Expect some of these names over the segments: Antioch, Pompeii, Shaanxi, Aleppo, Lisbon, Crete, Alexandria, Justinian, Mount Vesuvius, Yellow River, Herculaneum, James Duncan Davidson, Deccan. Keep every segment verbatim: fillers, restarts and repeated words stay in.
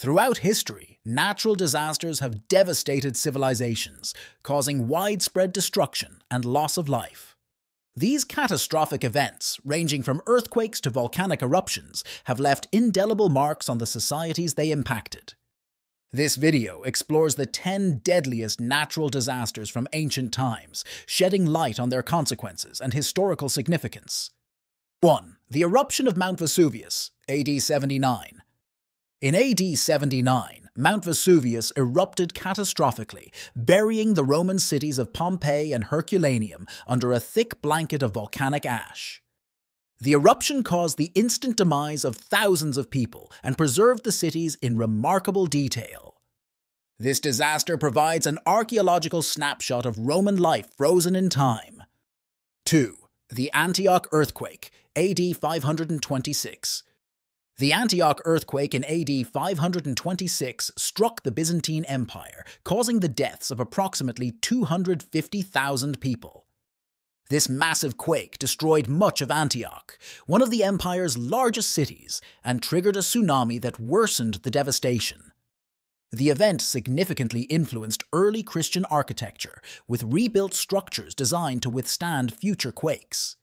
Throughout history, natural disasters have devastated civilizations, causing widespread destruction and loss of life. These catastrophic events, ranging from earthquakes to volcanic eruptions, have left indelible marks on the societies they impacted. This video explores the ten deadliest natural disasters from ancient times, shedding light on their consequences and historical significance. one. The eruption of Mount Vesuvius, A D seventy-nine. In A D seventy-nine, Mount Vesuvius erupted catastrophically, burying the Roman cities of Pompeii and Herculaneum under a thick blanket of volcanic ash. The eruption caused the instant demise of thousands of people and preserved the cities in remarkable detail. This disaster provides an archaeological snapshot of Roman life frozen in time. two. The Antioch earthquake, A D five hundred twenty-six. The Antioch earthquake in A D five hundred twenty-six struck the Byzantine Empire, causing the deaths of approximately two hundred fifty thousand people. This massive quake destroyed much of Antioch, one of the empire's largest cities, and triggered a tsunami that worsened the devastation. The event significantly influenced early Christian architecture, with rebuilt structures designed to withstand future quakes.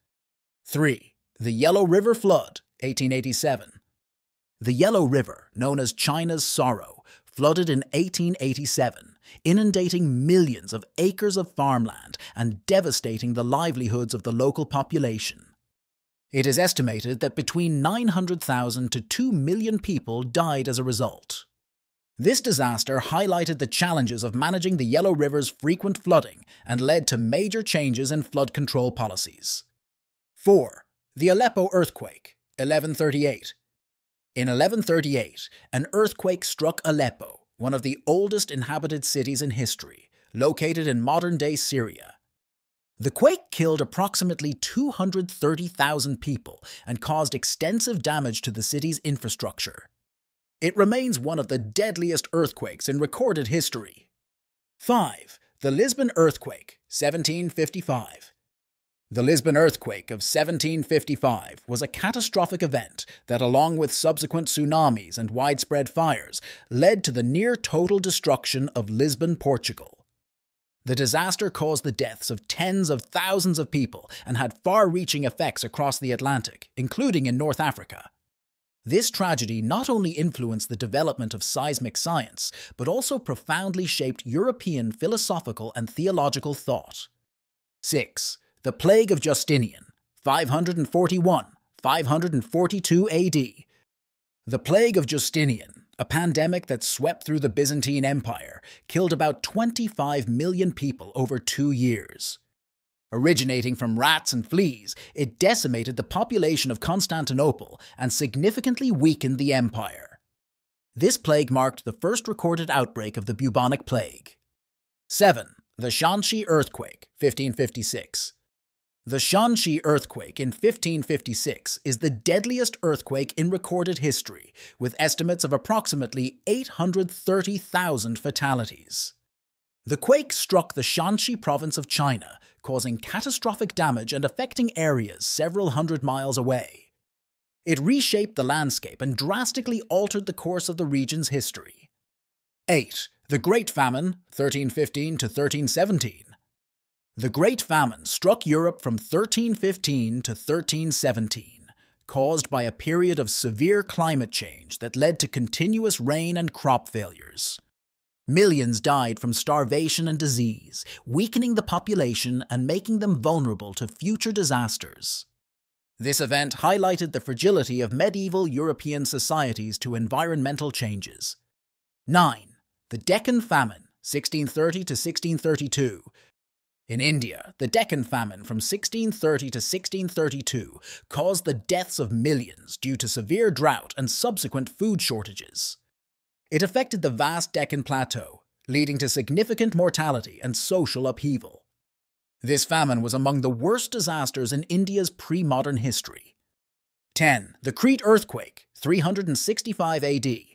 three. The Yellow River flood, eighteen eighty-seven. The Yellow River, known as China's Sorrow, flooded in eighteen eighty-seven, inundating millions of acres of farmland and devastating the livelihoods of the local population. It is estimated that between nine hundred thousand to two million people died as a result. This disaster highlighted the challenges of managing the Yellow River's frequent flooding and led to major changes in flood control policies. four. The Aleppo earthquake, eleven thirty-eight. In eleven thirty-eight, an earthquake struck Aleppo, one of the oldest inhabited cities in history, located in modern-day Syria. The quake killed approximately two hundred thirty thousand people and caused extensive damage to the city's infrastructure. It remains one of the deadliest earthquakes in recorded history. five. The Lisbon earthquake, seventeen fifty-five. The Lisbon earthquake of seventeen fifty-five was a catastrophic event that, along with subsequent tsunamis and widespread fires, led to the near-total destruction of Lisbon, Portugal. The disaster caused the deaths of tens of thousands of people and had far-reaching effects across the Atlantic, including in North Africa. This tragedy not only influenced the development of seismic science, but also profoundly shaped European philosophical and theological thought. six. The Plague of Justinian, five forty-one to five forty-two A D. The Plague of Justinian, a pandemic that swept through the Byzantine Empire, killed about twenty-five million people over two years. Originating from rats and fleas, it decimated the population of Constantinople and significantly weakened the empire. This plague marked the first recorded outbreak of the bubonic plague. seven. The Shaanxi earthquake, fifteen fifty-six. The Shaanxi earthquake in fifteen fifty-six is the deadliest earthquake in recorded history, with estimates of approximately eight hundred thirty thousand fatalities. The quake struck the Shaanxi province of China, causing catastrophic damage and affecting areas several hundred miles away. It reshaped the landscape and drastically altered the course of the region's history. eight. The Great Famine, thirteen fifteen to thirteen seventeen. The Great Famine struck Europe from thirteen fifteen to thirteen seventeen, caused by a period of severe climate change that led to continuous rain and crop failures. Millions died from starvation and disease, weakening the population and making them vulnerable to future disasters. This event highlighted the fragility of medieval European societies to environmental changes. nine. The Deccan Famine, sixteen thirty to sixteen thirty-two. In India, the Deccan Famine from sixteen thirty to sixteen thirty-two caused the deaths of millions due to severe drought and subsequent food shortages. It affected the vast Deccan Plateau, leading to significant mortality and social upheaval. This famine was among the worst disasters in India's pre-modern history. ten. The Crete earthquake, three sixty-five A D.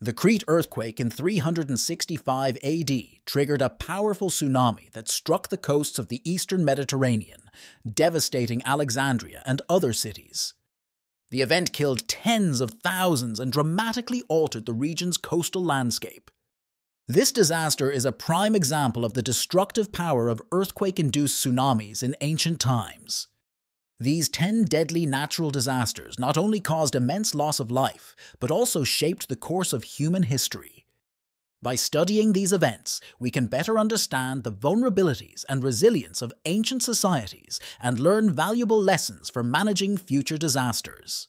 The Crete earthquake in three sixty-five A D triggered a powerful tsunami that struck the coasts of the eastern Mediterranean, devastating Alexandria and other cities. The event killed tens of thousands and dramatically altered the region's coastal landscape. This disaster is a prime example of the destructive power of earthquake-induced tsunamis in ancient times. These ten deadly natural disasters not only caused immense loss of life, but also shaped the course of human history. By studying these events, we can better understand the vulnerabilities and resilience of ancient societies and learn valuable lessons for managing future disasters.